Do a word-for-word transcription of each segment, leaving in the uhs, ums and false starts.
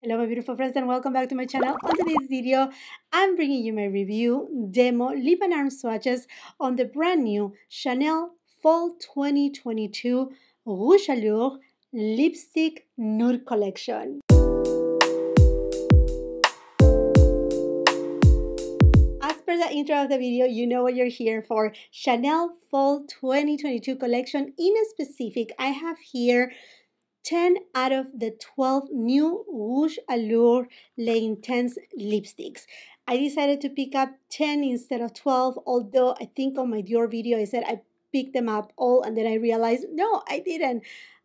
Hello my beautiful friends and welcome back to my channel. On today's video, I'm bringing you my review, demo, lip and arm swatches on the brand new Chanel Fall twenty twenty-two Rouge Allure Lipstick Nude Collection. The intro of the video, you know what you're here for. Chanel Fall twenty twenty-two collection. In a specific, I have here ten out of the twelve new Rouge Allure Les Intense lipsticks. I decided to pick up ten instead of twelve, although I think on my Dior video I said I picked them up all and then I realized no, I didn't.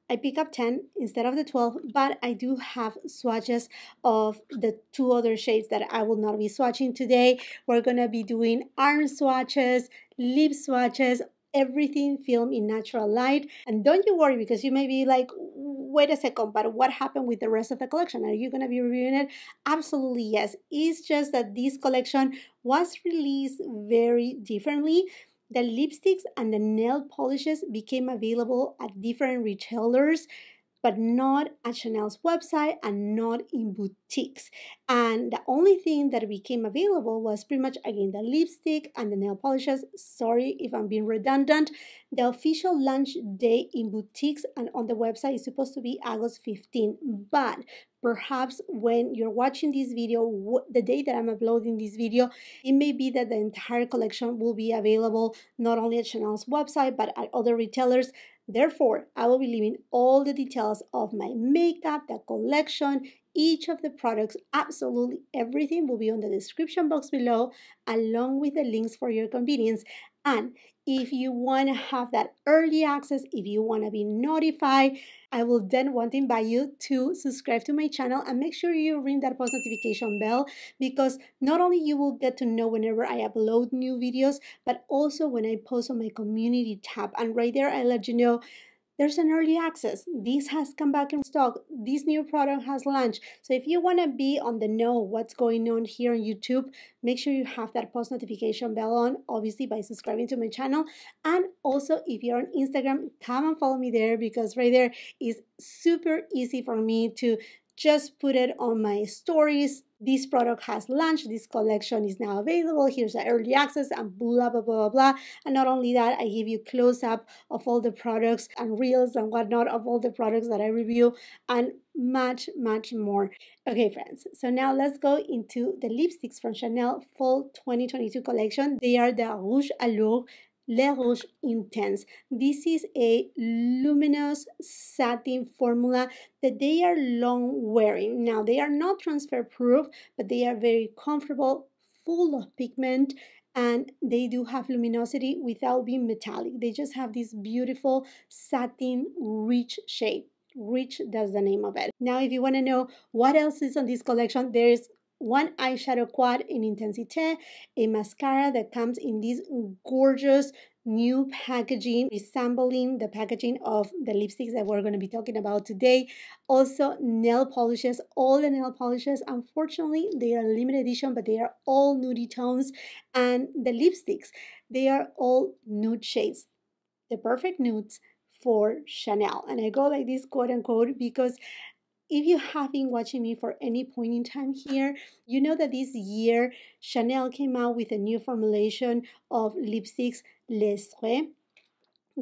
I pick up ten instead of the twelve, but I do have swatches of the two other shades that I will not be swatching today. We're going to be doing arm swatches, lip swatches, everything filmed in natural light. And don't you worry, because you may be like, wait a second, but what happened with the rest of the collection? Are you going to be reviewing it? Absolutely yes. It's just that this collection was released very differently. The lipsticks and the nail polishes became available at different retailers, but not at Chanel's website and not in boutiques. And the only thing that became available was pretty much, again, the lipstick and the nail polishes. Sorry if I'm being redundant. The official launch day in boutiques and on the website is supposed to be August fifteenth, but perhaps when you're watching this video, the day that I'm uploading this video, it may be that the entire collection will be available not only at Chanel's website, but at other retailers. Therefore, I will be leaving all the details of my makeup, the collection, each of the products, absolutely everything will be on the description box below, along with the links for your convenience. And if you want to have that early access, if you want to be notified, I will then want to invite you to subscribe to my channel and make sure you ring that post notification bell, because not only you will get to know whenever I upload new videos, but also when I post on my community tab. And right there, I let you know there's an early access. This has come back in stock. This new product has launched. So if you want to be on the know what's going on here on YouTube, make sure you have that post notification bell on, obviously by subscribing to my channel. And also if you're on Instagram, come and follow me there, because right there is super easy for me to just put it on my stories. This product has launched, this collection is now available, here's the early access, and blah, blah, blah, blah, blah. And not only that, I give you close-up of all the products and reels and whatnot of all the products that I review and much, much more. Okay, friends, so now let's go into the lipsticks from Chanel Fall twenty twenty-two collection. They are the Rouge Allure Le Rouge Intense. This is a luminous satin formula that they are long wearing. Now, they are not transfer proof, but they are very comfortable, full of pigment, and they do have luminosity without being metallic. They just have this beautiful satin rich shade. Rich, that's the name of it. Now, if you want to know what else is on this collection, there is one eyeshadow quad in Intensité, a mascara that comes in this gorgeous new packaging, resembling the packaging of the lipsticks that we're going to be talking about today. Also, nail polishes, all the nail polishes. Unfortunately, they are limited edition, but they are all nudie tones. And the lipsticks, they are all nude shades, the perfect nudes for Chanel. And I go like this, quote unquote, because if you have been watching me for any point in time here, you know that this year Chanel came out with a new formulation of lipsticks, L'Esprit,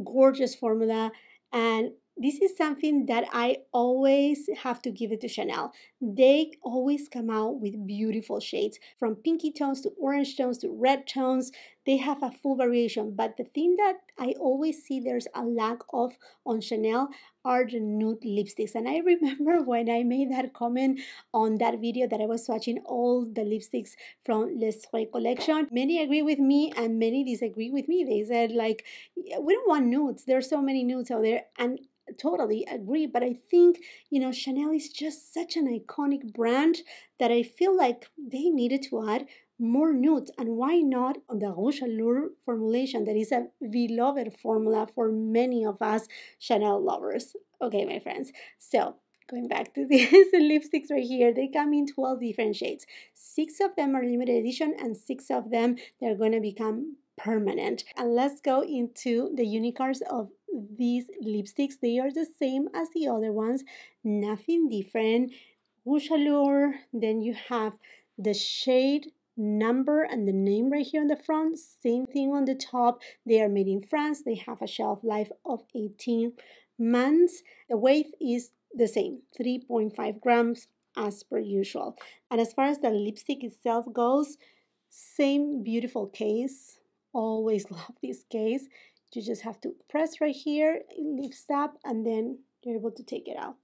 gorgeous formula, and this is something that I always have to give it to Chanel. They always come out with beautiful shades, from pinky tones to orange tones to red tones. They have a full variation, but the thing that I always see there's a lack of on Chanel are the nude lipsticks. And I remember when I made that comment on that video that I was swatching all the lipsticks from L'Esprit collection, many agree with me and many disagree with me. They said like, we don't want nudes, there's so many nudes out there, and totally agree. But I think, you know, Chanel is just such an iconic brand that I feel like they needed to add more nudes. And why not on the Rouge Allure formulation that is a beloved formula for many of us Chanel lovers? Okay, my friends, so going back to these lipsticks right here, they come in twelve different shades. Six of them are limited edition and six of them they're going to become permanent. And let's go into the unicorns of these lipsticks. They are the same as the other ones, nothing different. Rouge Allure. Then you have the shade, number, and the name right here on the front. Same thing on the top. They are made in France. They have a shelf life of eighteen months. The weight is the same, three point five grams as per usual. And as far as the lipstick itself goes, same beautiful case. Always love this case. You just have to press right here, it lifts up, and then you're able to take it out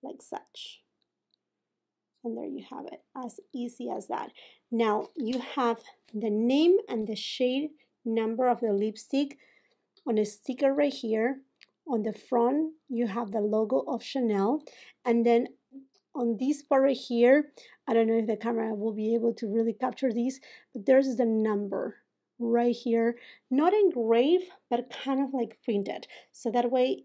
like such. And there you have it, as easy as that. Now you have the name and the shade number of the lipstick on a sticker right here. On the front, you have the logo of Chanel. And then on this part right here, I don't know if the camera will be able to really capture this, but there's the number right here, not engraved, but kind of like printed. So that way,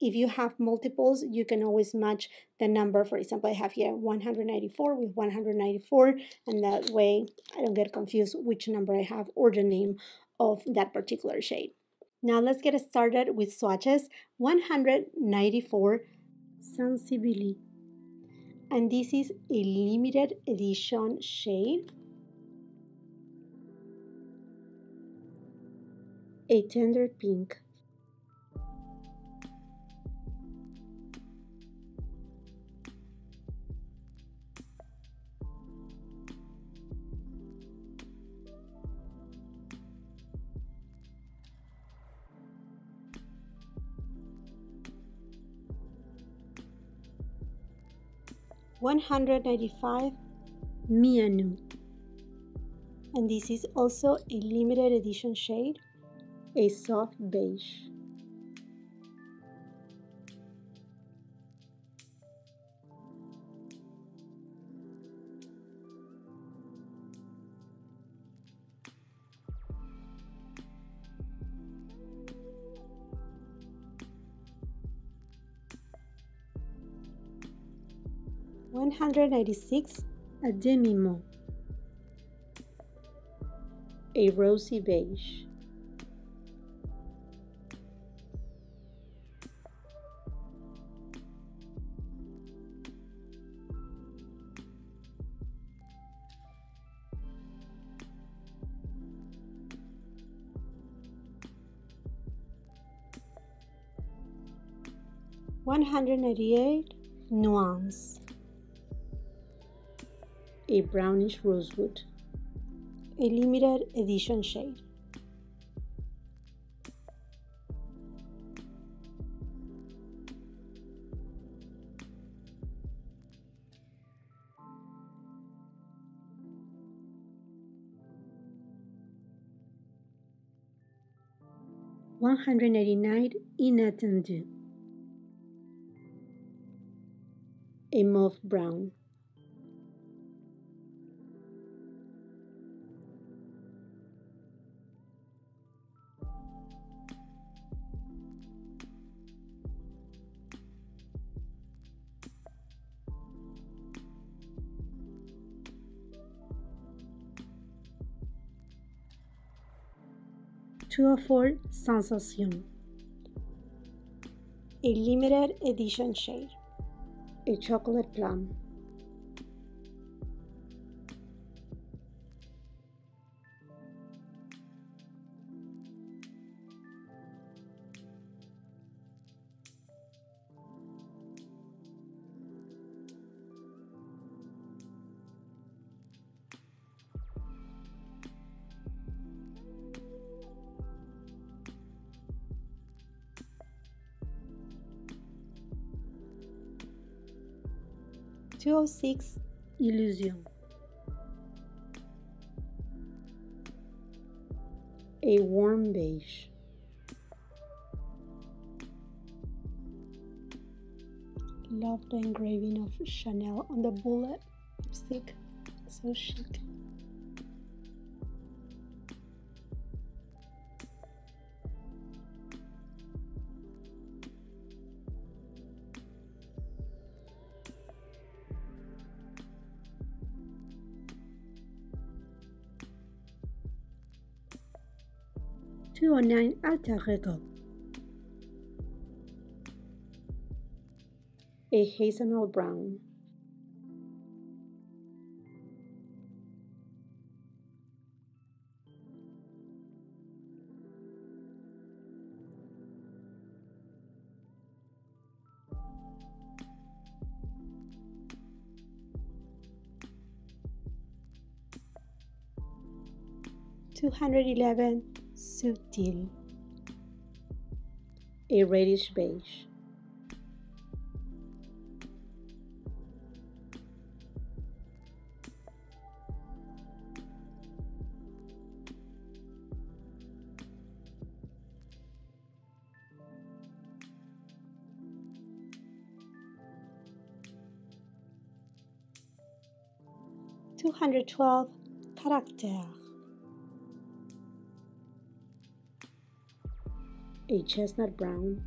if you have multiples, you can always match the number. For example, I have here one hundred ninety-four with one hundred ninety-four, and that way I don't get confused which number I have or the name of that particular shade. Now let's get started with swatches. one hundred ninety-four Sensibilité, and this is a limited edition shade. A tender pink. one hundred ninety-five Mia Nu, and this is also a limited edition shade, a soft beige. one hundred ninety-six a Demi Mot, a rosy beige. one hundred ninety-eight Nuance, a brownish rosewood, a limited edition shade. one hundred ninety-nine Inattendu, a mauve brown. two oh four Sensation, a limited edition shade, a chocolate plum. two oh six Illusion, a warm beige. Love the engraving of Chanel on the bullet lipstick, so chic. two oh nine Altarricot, a hazelnut brown. two eleven Subtil, a reddish beige. two twelve Caractère, a chestnut brown.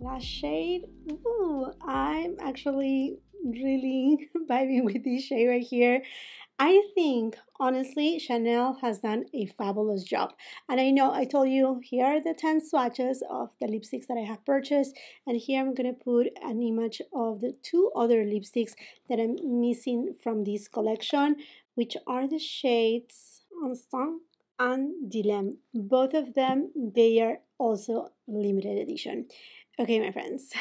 Last shade. Ooh, I'm actually really vibing with this shade right here. I think honestly Chanel has done a fabulous job, and I know I told you here are the ten swatches of the lipsticks that I have purchased, and here I'm gonna put an image of the two other lipsticks that I'm missing from this collection, which are the shades Ensemble and Dilemme. Both of them, they are also limited edition. Okay, my friends,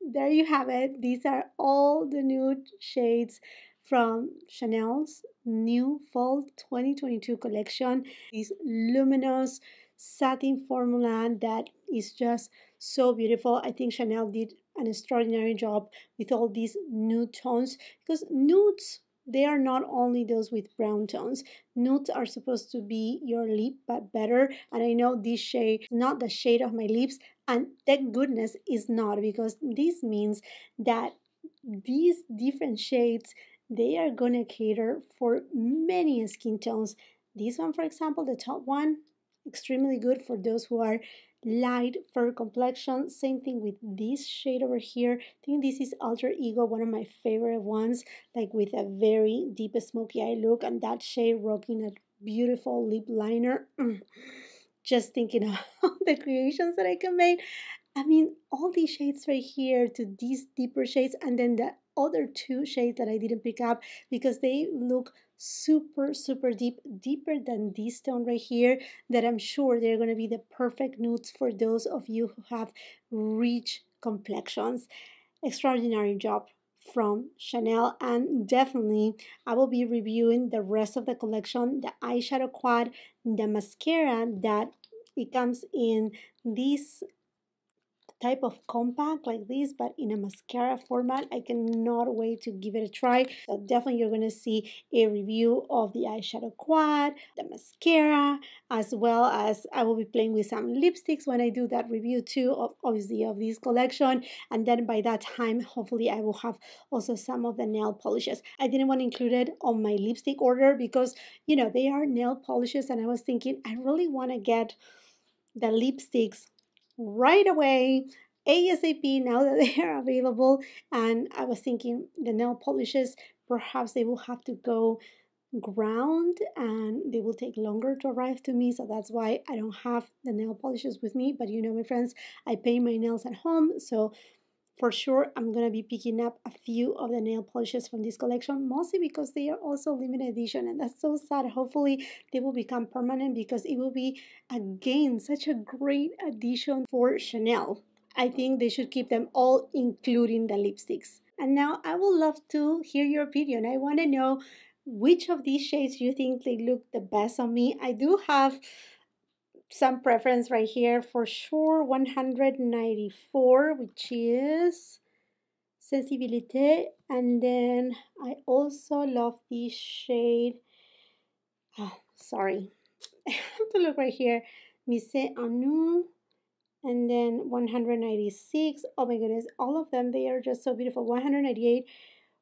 there you have it. These are all the nude shades from Chanel's new Fall twenty twenty-two collection. This luminous satin formula that is just so beautiful. I think Chanel did an extraordinary job with all these nude tones, because nudes, they are not only those with brown tones. Nudes are supposed to be your lip, but better. And I know this shade is not the shade of my lips, and that goodness is not, because this means that these different shades, they are gonna cater for many skin tones. This one, for example, the top one, extremely good for those who are light fair complexion. Same thing with this shade over here. I think this is Alter Ego, one of my favorite ones, like with a very deep smoky eye look, and that shade rocking a beautiful lip liner. Mm. Just thinking of the creations that I can make. I mean, all these shades right here to these deeper shades, and then the other two shades that I didn't pick up because they look super, super deep, deeper than this tone right here, that I'm sure they're going to be the perfect nudes for those of you who have rich complexions. Extraordinary job from Chanel, and definitely I will be reviewing the rest of the collection, the eyeshadow quad, the mascara that it comes in this type of compact like this, but in a mascara format. I cannot wait to give it a try. So definitely you're gonna see a review of the eyeshadow quad, the mascara, as well as I will be playing with some lipsticks when I do that review too, of obviously of this collection. And then by that time, hopefully I will have also some of the nail polishes. I didn't want to include it on my lipstick order because, you know, they are nail polishes, and I was thinking I really want to get the lipsticks right away, ASAP, now that they are available. And I was thinking the nail polishes, perhaps they will have to go ground and they will take longer to arrive to me, so that's why I don't have the nail polishes with me. But you know, my friends, I paint my nails at home, so for sure I'm gonna be picking up a few of the nail polishes from this collection, mostly because they are also limited edition, and that's so sad. Hopefully they will become permanent, because it will be again such a great addition for Chanel. I think they should keep them all, including the lipsticks. And now I would love to hear your opinion. I want to know which of these shades you think they look the best on me. I do have some preference right here for sure. One ninety-four, which is Sensibilité, and then I also love this shade. Oh, sorry, I have to look right here. Mia Nu, and then one ninety-six. Oh my goodness, all of them, they are just so beautiful. One ninety-eight,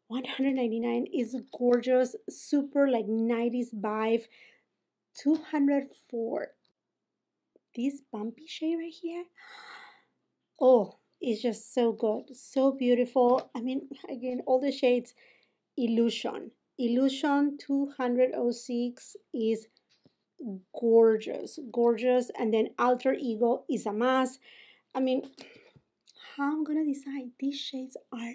one ninety-nine is gorgeous, super like nineties vibe. Two oh four, this bumpy shade right here, oh, it's just so good, so beautiful. I mean, again, all the shades. Illusion, Illusion two oh six is gorgeous, gorgeous. And then Alter Ego is a must. I mean, how I'm gonna decide? These shades are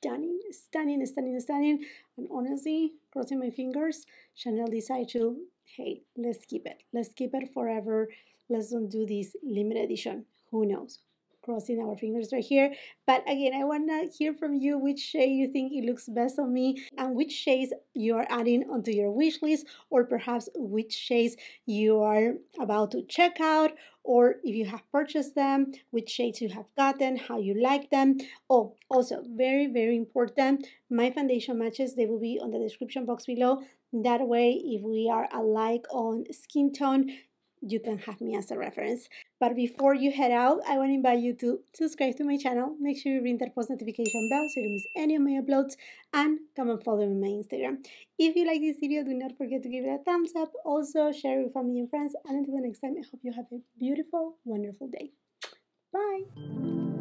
stunning, stunning, stunning, stunning. And honestly, crossing my fingers, Chanel decided to, hey, let's keep it. Let's keep it forever. Let's don't do this limited edition. Who knows? Crossing our fingers right here. But again, I want to hear from you which shade you think it looks best on me and which shades you are adding onto your wish list, or perhaps which shades you are about to check out, or if you have purchased them, which shades you have gotten, how you like them. Oh, also very, very important, my foundation matches, they will be on the description box below. That way, if we are alike on skin tone, you can have me as a reference. But before you head out, I want to invite you to subscribe to my channel. Make sure you ring that post notification bell so you don't miss any of my uploads. And come and follow me on my Instagram. If you like this video, do not forget to give it a thumbs up. Also, share it with family and friends. And until the next time, I hope you have a beautiful, wonderful day. Bye!